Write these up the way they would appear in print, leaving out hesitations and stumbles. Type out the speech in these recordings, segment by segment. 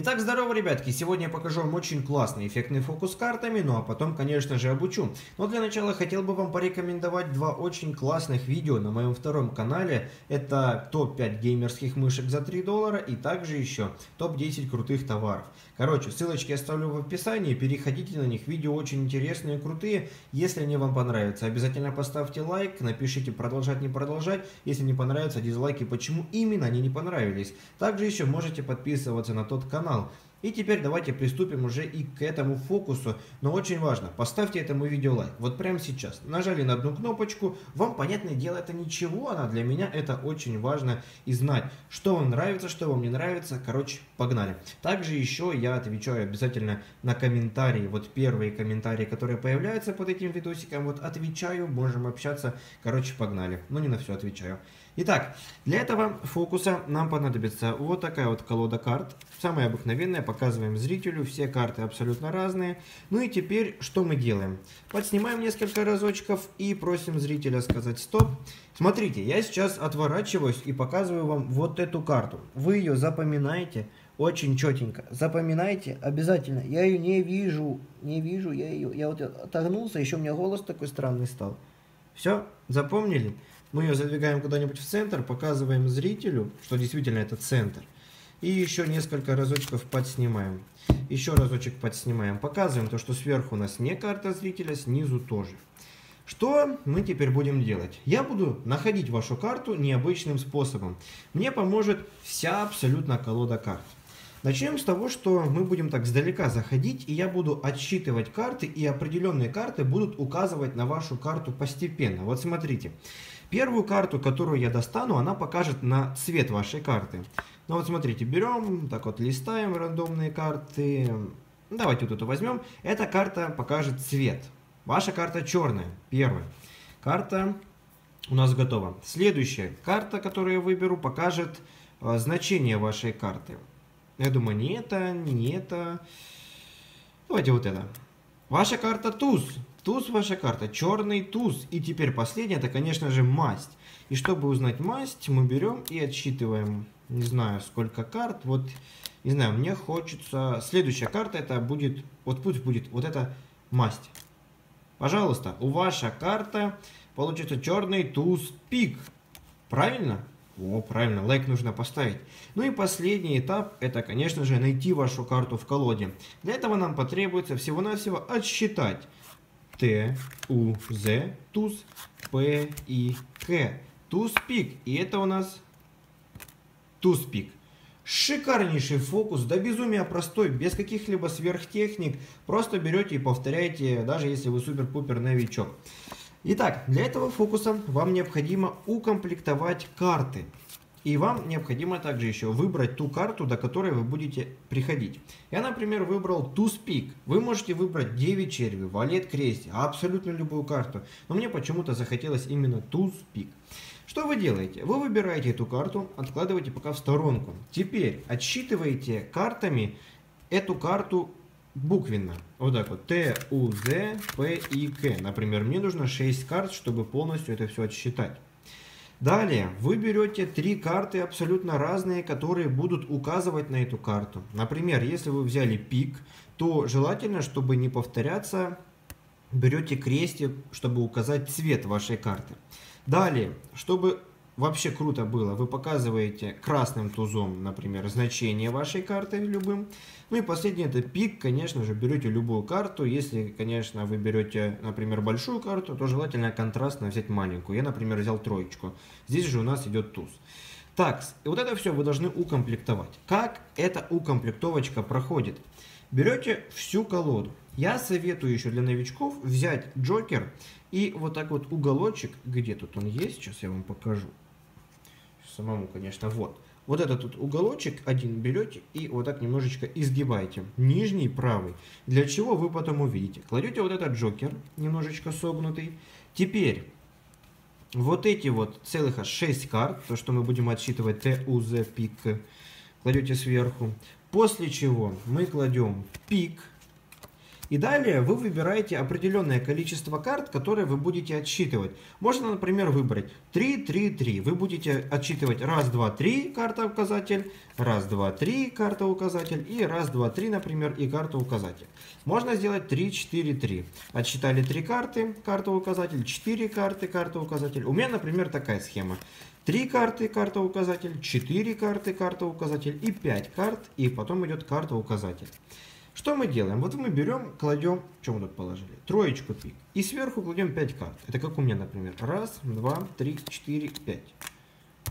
Итак, здорово, ребятки! Сегодня я покажу вам очень классный эффектный фокус картами, ну а потом, конечно же, обучу. Но для начала хотел бы вам порекомендовать два очень классных видео на моем втором канале. Это топ-5 геймерских мышек за $3 и также еще топ-10 крутых товаров. Короче, ссылочки оставлю в описании, переходите на них, видео очень интересные, крутые. Если они вам понравятся, обязательно поставьте лайк, напишите продолжать, не продолжать. Если не понравятся, дизлайки, почему именно они не понравились. Также еще можете подписываться на тот канал. И теперь давайте приступим уже и к этому фокусу, но очень важно, поставьте этому видео лайк, вот прямо сейчас, нажали на одну кнопочку, вам, понятное дело, это ничего, она для меня, это очень важно и знать, что вам нравится, что вам не нравится, короче, погнали. Также еще я отвечаю обязательно на комментарии, вот первые комментарии, которые появляются под этим видосиком, вот отвечаю, можем общаться, короче, погнали, но не на все отвечаю. Итак, для этого фокуса нам понадобится вот такая вот колода карт, самая обыкновенная, показываем зрителю, все карты абсолютно разные. Ну и теперь что мы делаем? Подснимаем несколько разочков и просим зрителя сказать стоп. Смотрите, я сейчас отворачиваюсь и показываю вам вот эту карту. Вы ее запоминаете очень четенько, запоминайте обязательно. Я ее не вижу я ее, я вот отогнулся, еще у меня голос такой странный стал. Все, запомнили? Мы ее задвигаем куда-нибудь в центр, показываем зрителю, что действительно это центр. И еще несколько разочков подснимаем. Еще разочек подснимаем. Показываем то, что сверху у нас не карта зрителя, снизу тоже. Что мы теперь будем делать? Я буду находить вашу карту необычным способом. Мне поможет вся абсолютно колода карт. Начнем с того, что мы будем так сдалека заходить, и я буду отсчитывать карты, и определенные карты будут указывать на вашу карту постепенно. Вот смотрите. Первую карту, которую я достану, она покажет на цвет вашей карты. Ну вот смотрите, берем, так вот листаем рандомные карты. Давайте вот эту возьмем. Эта карта покажет цвет. Ваша карта черная, первая. Карта у нас готова. Следующая карта, которую я выберу, покажет значение вашей карты. Я думаю, не это, не это. Давайте вот это. Ваша карта туз. Туз ваша карта, черный туз. И теперь последняя, это, конечно же, масть. И чтобы узнать масть, мы берем и отсчитываем, не знаю, сколько карт. Вот, не знаю, мне хочется... Следующая карта, это будет... Вот пусть будет вот эта масть. Пожалуйста, у ваша карта получится черный туз пик. Правильно? О, правильно, лайк нужно поставить. Ну и последний этап, это, конечно же, найти вашу карту в колоде. Для этого нам потребуется всего-навсего отсчитать Т, У, З, туз, П, И, К. Туз пик, и это у нас туз пик. Шикарнейший фокус, да безумия простой, без каких-либо сверхтехник, просто берете и повторяете, даже если вы супер-пупер новичок. Итак, для этого фокуса вам необходимо укомплектовать карты. И вам необходимо также еще выбрать ту карту, до которой вы будете приходить. Я, например, выбрал туз пик. Вы можете выбрать 9 черви, валет, крести, абсолютно любую карту. Но мне почему-то захотелось именно туз пик. Что вы делаете? Вы выбираете эту карту, откладываете пока в сторонку. Теперь отсчитываете картами эту карту буквенно. Вот так вот. Т, У, З, П, И, К. Например, мне нужно 6 карт, чтобы полностью это все отсчитать. Далее вы берете 3 карты абсолютно разные, которые будут указывать на эту карту. Например, если вы взяли пик, то желательно, чтобы не повторяться, берете крестик, чтобы указать цвет вашей карты. Далее, чтобы вообще круто было, вы показываете красным тузом, например, значение вашей карты любым. Ну и последнее, это пик, конечно же, берете любую карту. Если, конечно, вы берете, например, большую карту, то желательно контрастно взять маленькую. Я, например, взял троечку. Здесь же у нас идет туз. Так, и вот это все вы должны укомплектовать. Как эта укомплектовочка проходит? Берете всю колоду. Я советую еще для новичков взять джокер и вот так вот уголочек, где тут он есть, сейчас я вам покажу. Самому, конечно, вот. Вот этот вот уголочек один берете и вот так немножечко изгибаете. Нижний, правый. Для чего вы потом увидите. Кладете вот этот джокер, немножечко согнутый. Теперь вот эти вот целых 6 карт, то, что мы будем отсчитывать Т, У, З, пик, кладете сверху. После чего мы кладем пик. И далее вы выбираете определенное количество карт, которые вы будете отсчитывать. Можно, например, выбрать 3, 3, 3. Вы будете отсчитывать раз, два, три, карта-указатель, раз, два, три, карта-указатель и раз, два, три, например, и карта-указатель. Можно сделать 3, 4, 3. Отсчитали 3 карты, карта-указатель, 4 карты, карта-указатель. У меня, например, такая схема. 3 карты, карта-указатель, 4 карты, карта-указатель и 5 карт, и потом идет карта-указатель. Что мы делаем? Вот мы берем, кладем, что мы тут положили? Троечку пик. И сверху кладем 5 карт. Это как у меня, например. Раз, два, три, четыре, пять.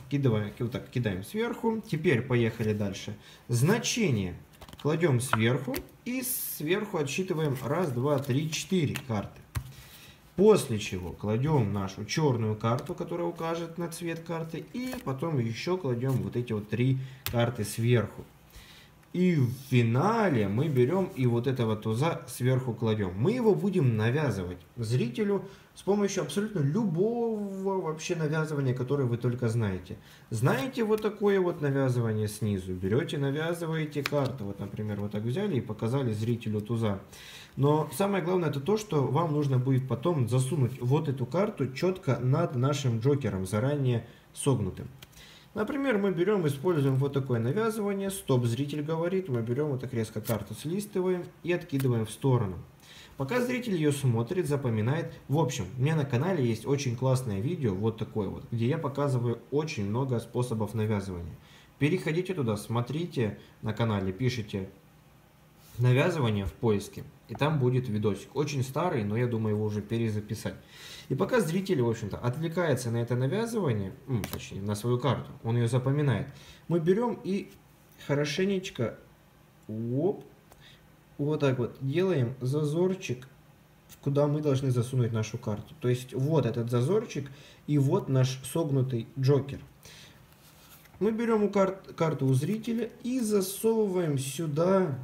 Кидаем, вот так, кидаем сверху. Теперь поехали дальше. Значение кладем сверху. И сверху отсчитываем раз, два, три, четыре карты. После чего кладем нашу черную карту, которая укажет на цвет карты. И потом еще кладем вот эти вот 3 карты сверху. И в финале мы берем и вот этого туза сверху кладем. Мы его будем навязывать зрителю с помощью абсолютно любого вообще навязывания, которое вы только знаете. Знаете вот такое вот навязывание снизу? Берете, навязываете карту. Вот, например, вот так взяли и показали зрителю туза. Но самое главное это то, что вам нужно будет потом засунуть вот эту карту четко над нашим джокером, заранее согнутым. Например, мы берем, используем вот такое навязывание, стоп, зритель говорит, мы берем вот так резко карту, слистываем и откидываем в сторону. Пока зритель ее смотрит, запоминает. В общем, у меня на канале есть очень классное видео, вот такое вот, где я показываю очень много способов навязывания. Переходите туда, смотрите на канале, пишите навязывание в поиске, и там будет видосик. Очень старый, но я думаю его уже перезаписать. И пока зритель, в общем-то, отвлекается на это навязывание, точнее, на свою карту, он ее запоминает, мы берем и хорошенечко, оп, вот так вот, делаем зазорчик, куда мы должны засунуть нашу карту. То есть, вот этот зазорчик и вот наш согнутый джокер. Мы берем карту у зрителя и засовываем сюда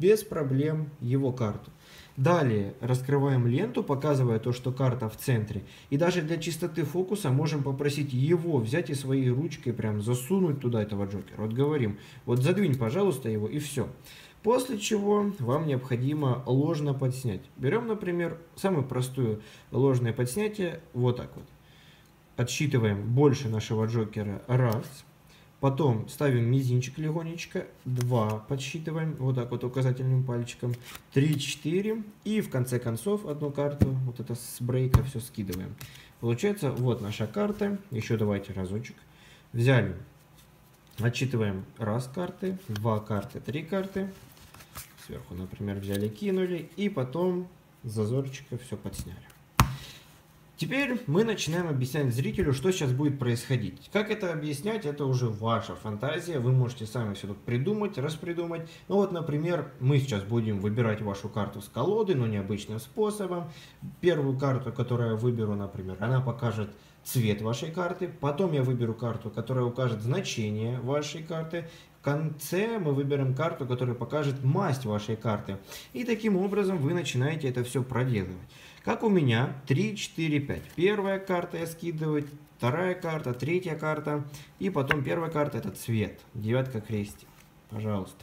без проблем его карту. Далее раскрываем ленту, показывая то, что карта в центре. И даже для чистоты фокуса можем попросить его взять и своей ручкой прям засунуть туда этого джокера. Вот говорим, вот задвинь, пожалуйста, его, и все. После чего вам необходимо ложно подснять. Берем, например, самое простое ложное подснятие, вот так вот. Отсчитываем больше нашего джокера раз. Потом ставим мизинчик легонечко, 2 подсчитываем, вот так вот указательным пальчиком, 3, 4, и в конце концов одну карту, вот это с брейка все скидываем. Получается, вот наша карта, еще давайте разочек, взяли, отсчитываем раз карты, 2 карты, 3 карты, сверху, например, взяли, кинули, и потом с зазорчика все подсняли. Теперь мы начинаем объяснять зрителю, что сейчас будет происходить. Как это объяснять, это уже ваша фантазия, вы можете сами все тут придумать, распридумать. Ну вот, например, мы сейчас будем выбирать вашу карту с колоды, но необычным способом. Первую карту, которую я выберу, например, она покажет цвет вашей карты. Потом я выберу карту, которая укажет значение вашей карты. В конце мы выберем карту, которая покажет масть вашей карты. И таким образом вы начинаете это все проделывать. Как у меня 3, 4, 5. Первая карта я скидываю, вторая карта, третья карта. И потом первая карта это цвет. Девятка крести. Пожалуйста.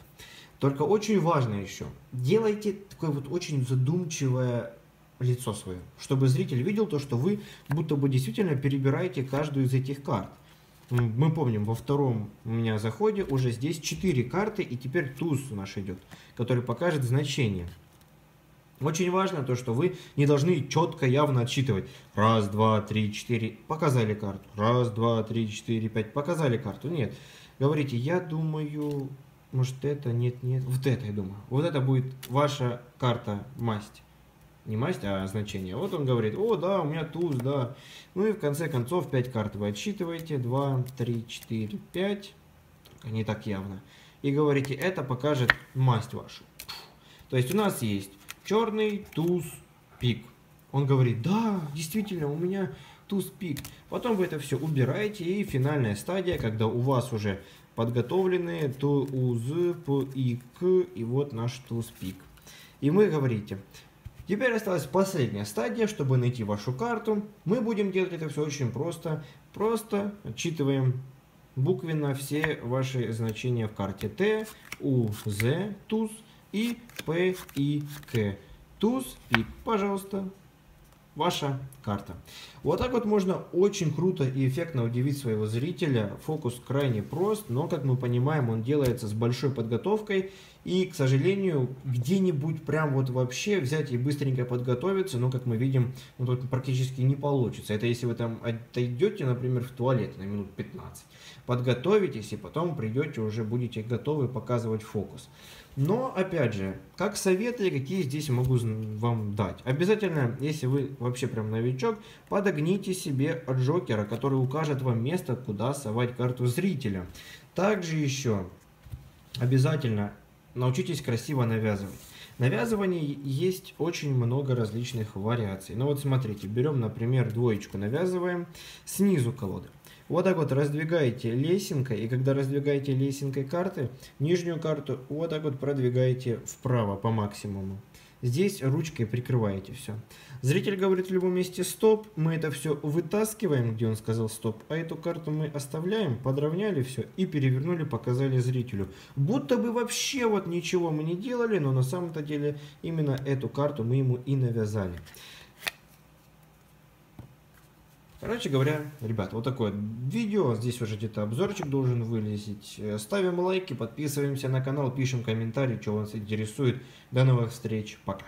Только очень важно еще. Делайте такое вот очень задумчивое лицо свое. Чтобы зритель видел то, что вы будто бы действительно перебираете каждую из этих карт. Мы помним, во втором у меня заходе уже здесь 4 карты, и теперь туз у нас идет, который покажет значение. Очень важно то, что вы не должны четко, явно отсчитывать. Раз, два, три, четыре, показали карту. Раз, два, три, четыре, пять, показали карту. Нет, говорите, я думаю, может это, нет, нет, вот это я думаю. Вот это будет ваша карта масть. Не масть, а значение. Вот он говорит, о, да, у меня туз, да. Ну и в конце концов 5 карт вы отсчитываете. 2, 3, 4, 5. Только не так явно. И говорите, это покажет масть вашу. То есть у нас есть черный туз пик. Он говорит, да, действительно, у меня туз пик. Потом вы это все убираете. И финальная стадия, когда у вас уже подготовлены тузы, пик, и вот наш туз пик. И мы говорите... Теперь осталась последняя стадия, чтобы найти вашу карту. Мы будем делать это все очень просто. Просто отчитываем буквенно все ваши значения в карте Т, У, З, туз. И П, и К. Туз, и, пожалуйста, ваша карта. Вот так вот можно очень круто и эффектно удивить своего зрителя. Фокус крайне прост, но, как мы понимаем, он делается с большой подготовкой. И, к сожалению, где-нибудь прям вот вообще взять и быстренько подготовиться, но, как мы видим, ну, тут практически не получится. Это если вы там отойдете, например, в туалет на минут 15. Подготовитесь, и потом придете, уже будете готовы показывать фокус. Но, опять же, как советы, какие здесь могу вам дать. Обязательно, если вы вообще прям новичок, подогните себе от джокера, который укажет вам место, куда совать карту зрителя. Также еще обязательно научитесь красиво навязывать. Навязывание есть очень много различных вариаций. Ну вот смотрите, берем, например, двоечку, навязываем снизу колоды. Вот так вот раздвигаете лесенкой, и когда раздвигаете лесенкой карты, нижнюю карту вот так вот продвигаете вправо по максимуму. Здесь ручкой прикрываете все. Зритель говорит в любом месте «стоп», мы это все вытаскиваем, где он сказал «стоп», а эту карту мы оставляем, подровняли все и перевернули, показали зрителю. Будто бы вообще вот ничего мы не делали, но на самом-то деле именно эту карту мы ему и навязали. Короче говоря, ребят, вот такое видео, здесь уже где-то обзорчик должен вылезть. Ставим лайки, подписываемся на канал, пишем комментарии, что вас интересует. До новых встреч, пока!